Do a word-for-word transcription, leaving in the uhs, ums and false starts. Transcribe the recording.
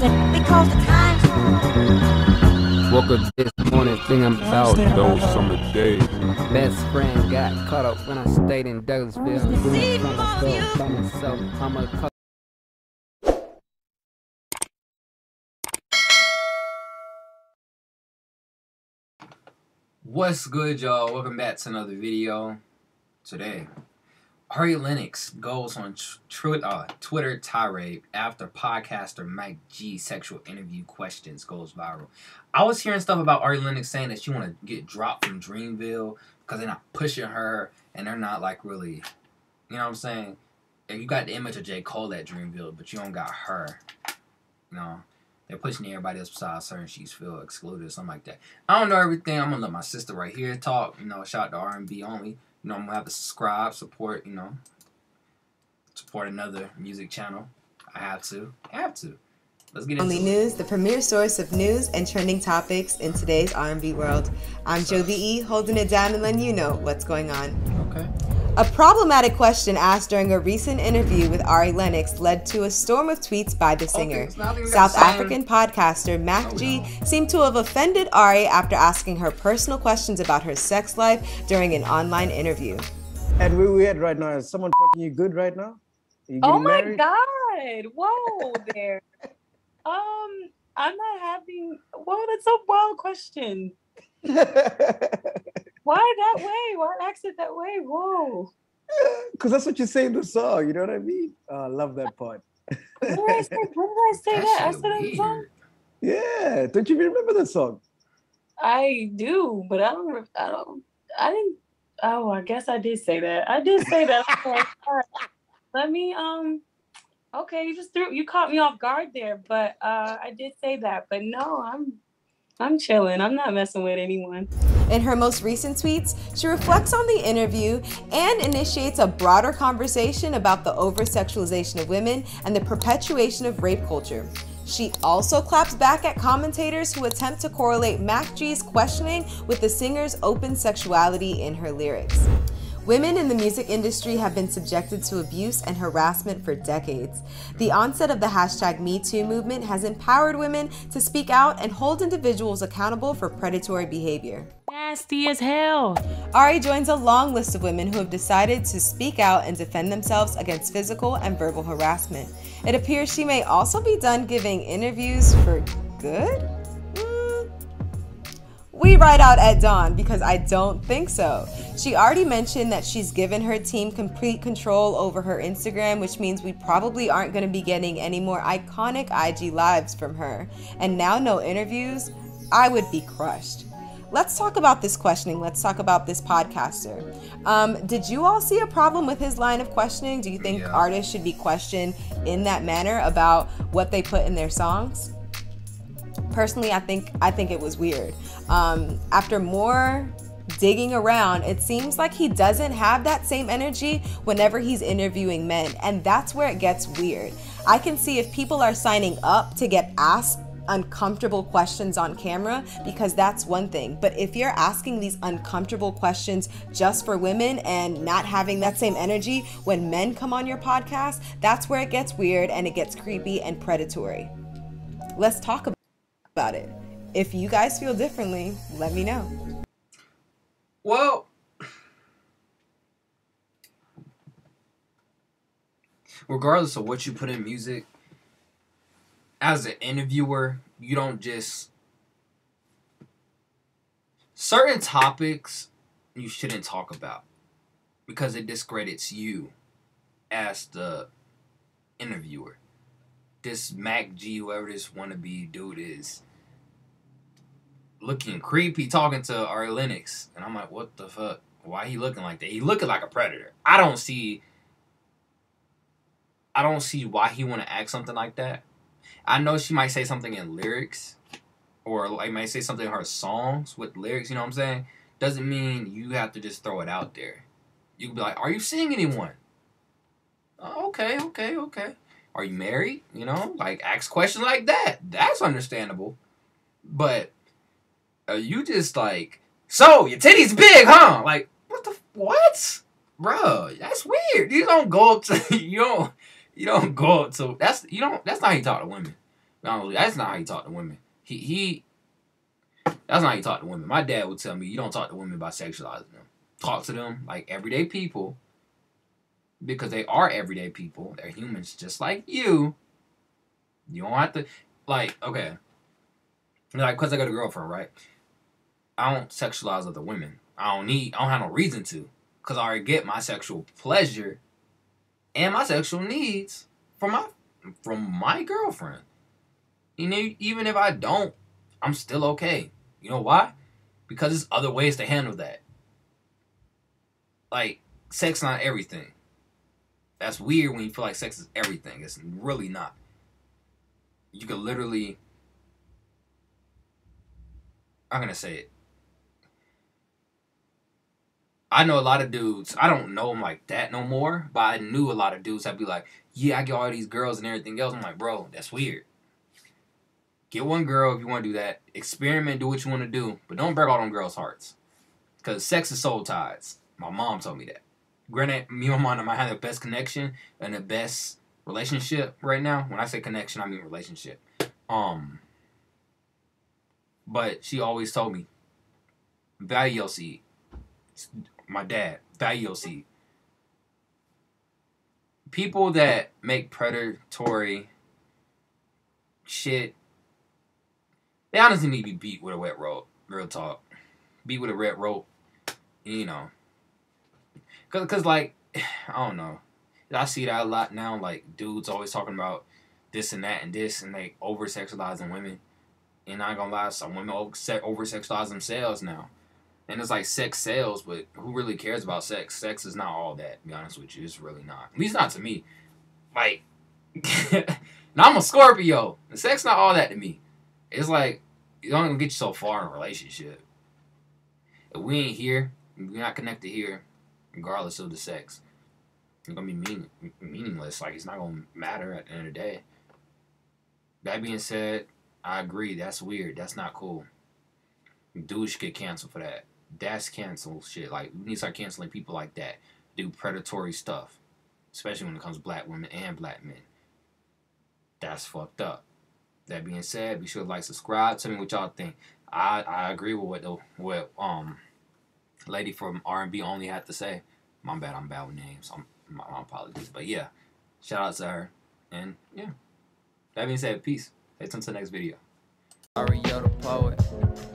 understand because the times. Woke up this morning, thing I'm out. Those summer days. Best friend got caught up when I stayed in Douglasville. Doing from myself, by myself. I'm a What's good, y'all? Welcome back to another video. Today, Ari Lennox goes on tr uh, Twitter tirade after podcaster Mac G sexual interview questions goes viral. I was hearing stuff about Ari Lennox saying that she want to get dropped from Dreamville because they're not pushing her and they're not like really, you know what I'm saying? If you got the image of J. Cole at Dreamville, but you don't got her, you know? They're pushing everybody else besides her and she's feel excluded or something like that. I don't know everything. I'm going to let my sister right here talk. You know, shout out to R and B only. You know, I'm going to have to subscribe, support, you know, support another music channel. I have to. I have to. Let's get into Only News, the premier source of news and trending topics in today's R and B world. I'm Jovee E, holding it down and letting you know what's going on. Okay. A problematic question asked during a recent interview with Ari Lennox led to a storm of tweets by the singer. Okay, South African podcaster Mac G seemed to have offended Ari after asking her personal questions about her sex life during an online interview. And where we at right now? Is someone fucking you good right now? Oh my married? God! Whoa there. um, I'm not having. Whoa, that's a wild question. Why that way? Why accent that way? Whoa. Because that's what you say in the song, you know what I mean? Oh, I love that part. When did I say, when did I say that? I said that in the song? Yeah. Don't you remember the song? I do, but I don't, I don't, I didn't, oh, I guess I did say that. I did say that. All right. Let me, um, okay, you just threw, you caught me off guard there, but uh, I did say that, but no, I'm, I'm chilling. I'm not messing with anyone. In her most recent tweets, she reflects on the interview and initiates a broader conversation about the over-sexualization of women and the perpetuation of rape culture. She also claps back at commentators who attempt to correlate Mac G's questioning with the singer's open sexuality in her lyrics. Women in the music industry have been subjected to abuse and harassment for decades. The onset of the hashtag Me Too movement has empowered women to speak out and hold individuals accountable for predatory behavior. Nasty as hell. Ari joins a long list of women who have decided to speak out and defend themselves against physical and verbal harassment. It appears she may also be done giving interviews for good? We ride out at dawn because I don't think so. She already mentioned that she's given her team complete control over her Instagram, which means we probably aren't going to be getting any more iconic I G lives from her. And now no interviews? I would be crushed. Let's talk about this questioning. Let's talk about this podcaster. Um, did you all see a problem with his line of questioning? Do you think yeah. artists should be questioned in that manner about what they put in their songs? Personally, I think I think it was weird. Um, after more digging around, it seems like he doesn't have that same energy whenever he's interviewing men, and that's where it gets weird. I can see if people are signing up to get asked uncomfortable questions on camera, because that's one thing, but if you're asking these uncomfortable questions just for women and not having that same energy when men come on your podcast, that's where it gets weird and it gets creepy and predatory. Let's talk about about it. If you guys feel differently, let me know. Well, regardless of what you put in music, as an interviewer, you don't just... Certain topics you shouldn't talk about because it discredits you as the interviewer. This Mac G, whoever this wannabe dude is, looking creepy, talking to Ari Lennox. And I'm like, what the fuck? Why he looking like that? He looking like a predator. I don't see... I don't see why he want to act something like that. I know she might say something in lyrics, or like might say something in her songs with lyrics, you know what I'm saying? Doesn't mean you have to just throw it out there. You can be like, are you seeing anyone? Oh, okay, okay, okay. Are you married? You know, like ask questions like that. That's understandable. But are you just like, so your titty's big, huh? Like, what the what, bro? That's weird. You don't go up to you don't you don't go up to that's you don't that's not how you talk to women. Not only that's not how you talk to women. He he. That's not how you talk to women. My dad would tell me you don't talk to women by sexualizing them. Talk to them like everyday people, because they are everyday people. They're humans just like you. You don't have to, like, okay. Like, because I got a girlfriend, right? I don't sexualize other women. I don't need, I don't have no reason to. Because I already get my sexual pleasure and my sexual needs from my, from my girlfriend. You know, even if I don't, I'm still okay. You know why? Because there's other ways to handle that. Like, sex not everything. That's weird when you feel like sex is everything. It's really not. You could literally... I'm going to say it. I know a lot of dudes. I don't know them like that no more. But I knew a lot of dudes that'd be like, yeah, I get all these girls and everything else. I'm like, bro, that's weird. Get one girl if you want to do that. Experiment, do what you want to do. But don't break all them girls' hearts. Because sex is soul ties. My mom told me that. Granted, me and my mom might have the best connection and the best relationship right now. When I say connection, I mean relationship. Um, But she always told me, value your seed. My dad, value your seed. People that make predatory shit, they honestly need to be beat with a wet rope. Real talk. Beat with a red rope. You know. Cause, cause like, I don't know. I see that a lot now. Like, dudes always talking about this and that and this, and they over sexualizing women. And I ain't gonna lie, some women over sexualize themselves now. And it's like sex sells, but who really cares about sex? Sex is not all that, to be honest with you. It's really not. At least not to me. Like, and I'm a Scorpio. And sex not all that to me. It's like, you're only gonna get you so far in a relationship. If we ain't here, we're not connected here, regardless of the sex, it's gonna be mean, meaningless. Like, it's not gonna matter at the end of the day. That being said, I agree. That's weird. That's not cool. Dudes should get canceled for that. That's cancel shit. Like, we need to start canceling people like that. Do predatory stuff, especially when it comes to black women and black men. That's fucked up. That being said, be sure to like, subscribe. Tell me what y'all think. I I agree with what the what um lady from R and B Only had to say. My bad. I'm bad with names. I'm my, my apologies. But yeah, shout out to her. And yeah, that being said, peace. Until the next video. Ari the poet.